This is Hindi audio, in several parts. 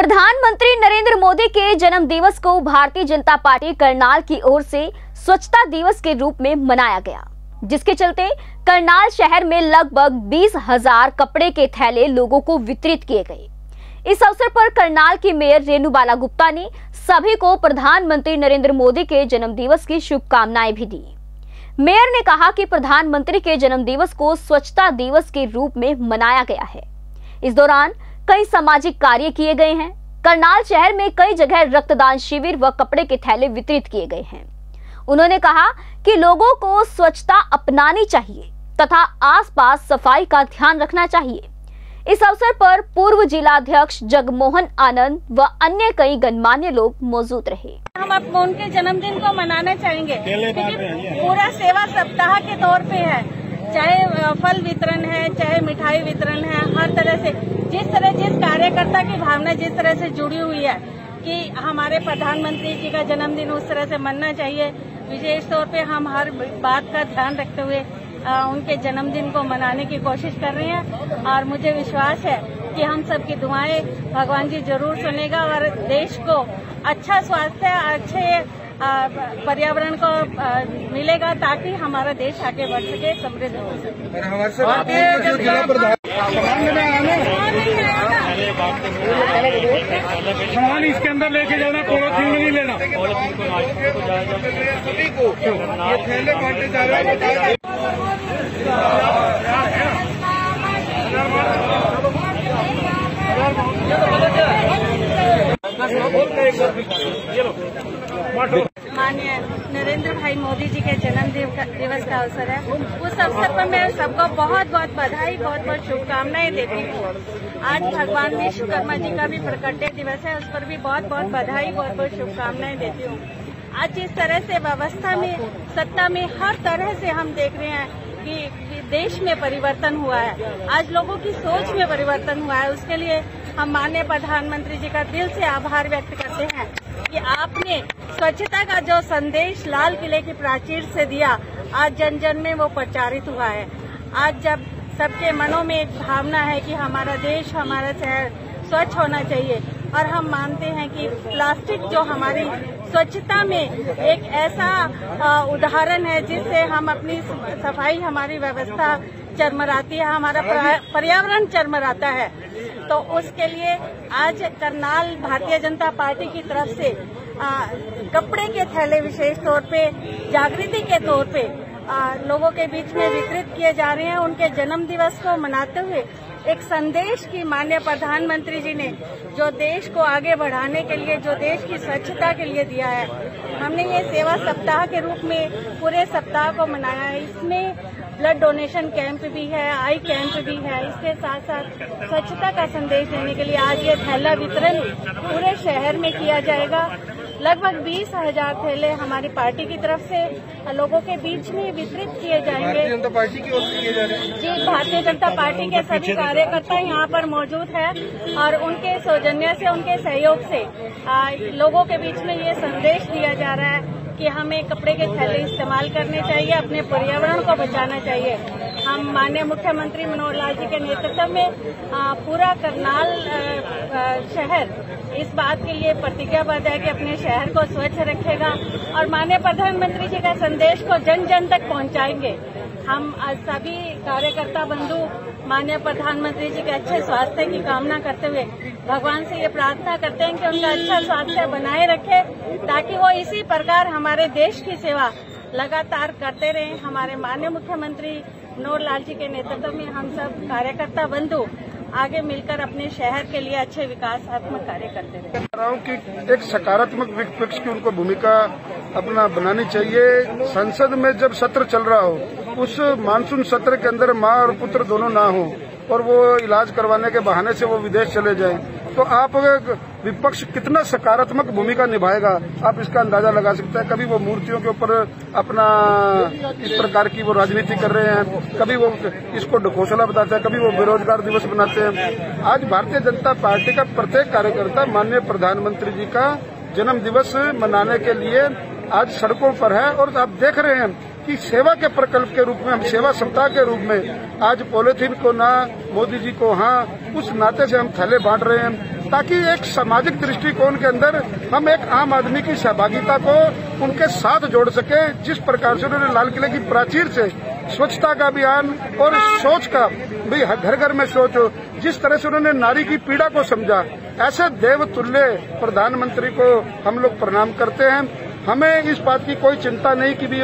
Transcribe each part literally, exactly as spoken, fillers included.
प्रधानमंत्री नरेंद्र मोदी के जन्म दिवस को भारतीय जनता पार्टी करनाल की ओर से स्वच्छता दिवस के रूप में मनाया गया, जिसके चलते करनाल शहर में लगभग बीस हजार कपड़े के थैले लोगों को वितरित किए गए। इस अवसर पर करनाल की मेयर रेणु बाला गुप्ता ने सभी को प्रधानमंत्री नरेंद्र मोदी के जन्म दिवस की शुभकामनाएं भी दी। मेयर ने कहा कि प्रधानमंत्री के जन्म दिवस को स्वच्छता दिवस के रूप में मनाया गया है। इस दौरान कई सामाजिक कार्य किए गए हैं। करनाल शहर में कई जगह रक्तदान शिविर व कपड़े के थैले वितरित किए गए हैं। उन्होंने कहा कि लोगों को स्वच्छता अपनानी चाहिए तथा आसपास सफाई का ध्यान रखना चाहिए। इस अवसर पर पूर्व जिलाध्यक्ष जग मोहन आनंद व अन्य कई गणमान्य लोग मौजूद रहे। हम आपको उनके जन्मदिन को मनाना चाहेंगे क्योंकि पूरा सेवा सप्ताह के तौर पे है, चाहे फल वितरण है, चाहे मिठाई वितरण है, हर तरह से जिस तरह जिस कार्यकर्ता की भावना जिस तरह से जुड़ी हुई है कि हमारे प्रधानमंत्री जी का जन्मदिन उस तरह से मनना चाहिए। विशेष तौर पे हम हर बात का ध्यान रखते हुए आ, उनके जन्मदिन को मनाने की कोशिश कर रहे हैं और मुझे विश्वास है कि हम सबकी दुआएं भगवान जी जरूर सुनेगा और देश को अच्छा स्वास्थ्य अच्छे पर्यावरण को मिलेगा ताकि हमारा देश आगे बढ़ सके, समृद्ध हो सके। सामान इसके अंदर लेके जाना, पॉलिथीन में नहीं लेना। माननीय नरेंद्र भाई मोदी जी के जन्मदिन दिवस का अवसर है, उस अवसर पर मैं सबको बहुत बहुत बधाई बहुत बहुत शुभकामनाएं देती हूँ। आज भगवान विश्वकर्मा जी का भी प्रकट्य दिवस है, उस पर भी बहुत बहुत बधाई बहुत बहुत शुभकामनाएं देती हूँ। आज इस तरह से व्यवस्था में सत्ता में हर तरह से हम देख रहे हैं कि देश में परिवर्तन हुआ है, आज लोगों की सोच में परिवर्तन हुआ है। उसके लिए हम माननीय प्रधानमंत्री जी का दिल से आभार व्यक्त करते हैं कि आपने स्वच्छता का जो संदेश लाल किले की प्राचीर से दिया, आज जन जन में वो प्रचारित हुआ है। आज जब सबके मनों में एक भावना है कि हमारा देश हमारा शहर स्वच्छ होना चाहिए और हम मानते हैं कि प्लास्टिक जो हमारी स्वच्छता में एक ऐसा उदाहरण है जिससे हम अपनी सफाई हमारी व्यवस्था चरमराती है, हमारा पर्यावरण चरमराता है। तो उसके लिए आज करनाल भारतीय जनता पार्टी की तरफ से आ, कपड़े के थैले विशेष तौर पे जागृति के तौर पे आ, लोगों के बीच में वितरित किए जा रहे हैं। उनके जन्म दिवस को मनाते हुए एक संदेश की माननीय प्रधानमंत्री जी ने जो देश को आगे बढ़ाने के लिए जो देश की स्वच्छता के लिए दिया है, हमने ये सेवा सप्ताह के रूप में पूरे सप्ताह को मनाया है। इसमें ब्लड डोनेशन कैंप भी है, आई कैंप भी है, इसके साथ साथ स्वच्छता का संदेश देने के लिए आज ये थैला वितरण पूरे शहर में किया जाएगा। लगभग बीस हजार थैले हमारी पार्टी की तरफ से लोगों के बीच में वितरित किए जाएंगे। भारतीय जनता पार्टी की ओर से किए जा रहे हैं जी। भारतीय जनता पार्टी के सभी कार्यकर्ता यहाँ पर मौजूद हैं और उनके सौजन्य से उनके सहयोग से आ, लोगों के बीच में ये संदेश दिया जा रहा है कि हमें कपड़े के थैले इस्तेमाल करने चाहिए, अपने पर्यावरण को बचाना चाहिए। हम माननीय मुख्यमंत्री मनोहर लाल जी के नेतृत्व में पूरा करनाल शहर इस बात के लिए प्रतिज्ञाबद्ध है कि अपने शहर को स्वच्छ रखेगा और माननीय प्रधानमंत्री जी का संदेश को जन जन तक पहुंचाएंगे। हम सभी कार्यकर्ता बंधु माननीय प्रधानमंत्री जी के अच्छे स्वास्थ्य की कामना करते हुए भगवान से ये प्रार्थना करते हैं कि उनका अच्छा स्वास्थ्य बनाए रखे ताकि वो इसी प्रकार हमारे देश की सेवा लगातार करते रहें। हमारे माननीय मुख्यमंत्री मनोहर लाल जी के नेतृत्व में हम सब कार्यकर्ता बंधु आगे मिलकर अपने शहर के लिए अच्छे विकासात्मक कार्य करते रहे। कि एक सकारात्मक विपक्ष की उनको भूमिका अपना बनानी चाहिए। संसद में जब सत्र चल रहा हो, उस मानसून सत्र के अंदर माँ और पुत्र दोनों ना हो और वो इलाज करवाने के बहाने से वो विदेश चले जाएं, तो आप विपक्ष कितना सकारात्मक भूमिका निभाएगा आप इसका अंदाजा लगा सकते हैं। कभी वो मूर्तियों के ऊपर अपना इस प्रकार की वो राजनीति कर रहे हैं, कभी वो इसको ढकोसला बताते हैं, कभी वो बेरोजगार दिवस बनाते हैं। आज भारतीय जनता पार्टी का प्रत्येक कार्यकर्ता माननीय प्रधानमंत्री जी का जन्म दिवस मनाने के लिए आज सड़कों पर है और आप देख रहे हैं कि सेवा के प्रकल्प के रूप में हम सेवा सप्ताह के रूप में आज पॉलिथीन को ना, मोदी जी को हाँ, उस नाते से हम थैले बांट रहे हैं। ताकि एक सामाजिक दृष्टिकोण के अंदर हम एक आम आदमी की सहभागिता को उनके साथ जोड़ सके। जिस प्रकार से उन्होंने लाल किले की प्राचीर से स्वच्छता का अभियान और शौच का भी घर घर में शौच हो, जिस तरह से उन्होंने नारी की पीड़ा को समझा, ऐसे देवतुल्य प्रधानमंत्री को हम लोग प्रणाम करते हैं। हमें इस बात की कोई चिंता नहीं कि भी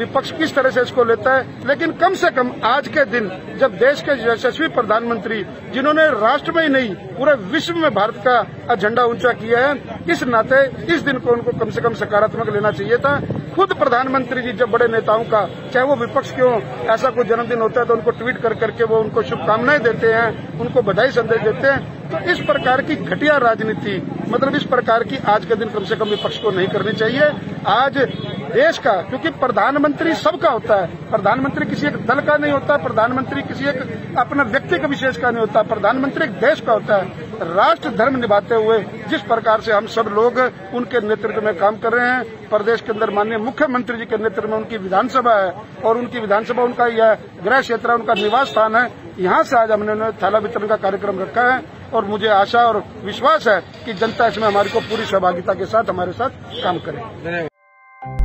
विपक्ष किस तरह से इसको लेता है, लेकिन कम से कम आज के दिन जब देश के यशस्वी प्रधानमंत्री जिन्होंने राष्ट्र में ही नहीं पूरे विश्व में भारत का एजेंडा ऊंचा किया है, इस नाते इस दिन को उनको कम से कम सकारात्मक लेना चाहिए था। खुद प्रधानमंत्री जी जब बड़े नेताओं का, चाहे वो विपक्ष क्यों, ऐसा कोई जन्मदिन होता है तो उनको ट्वीट कर करके वो उनको शुभकामनाएं देते हैं, उनको बधाई संदेश देते हैं। तो इस प्रकार की घटिया राजनीति, मतलब इस प्रकार की आज के दिन कम से कम विपक्ष को नहीं करनी चाहिए। आज देश का, क्योंकि प्रधानमंत्री सबका होता है, प्रधानमंत्री किसी एक दल का नहीं होता, प्रधानमंत्री किसी एक अपना व्यक्ति का विशेष का नहीं होता, प्रधानमंत्री एक देश का होता है। राष्ट्र धर्म निभाते हुए जिस प्रकार से हम सब लोग उनके नेतृत्व में काम कर रहे हैं, प्रदेश के अंदर माननीय मुख्यमंत्री जी के नेतृत्व में उनकी विधानसभा है और उनकी विधानसभा उनका यह गृह क्षेत्र है, उनका निवास स्थान है। यहाँ से आज हमने थाला वितरण का कार्यक्रम रखा है और मुझे आशा और विश्वास है कि जनता इसमें हमारी को पूरी सहभागिता के साथ हमारे साथ काम करे।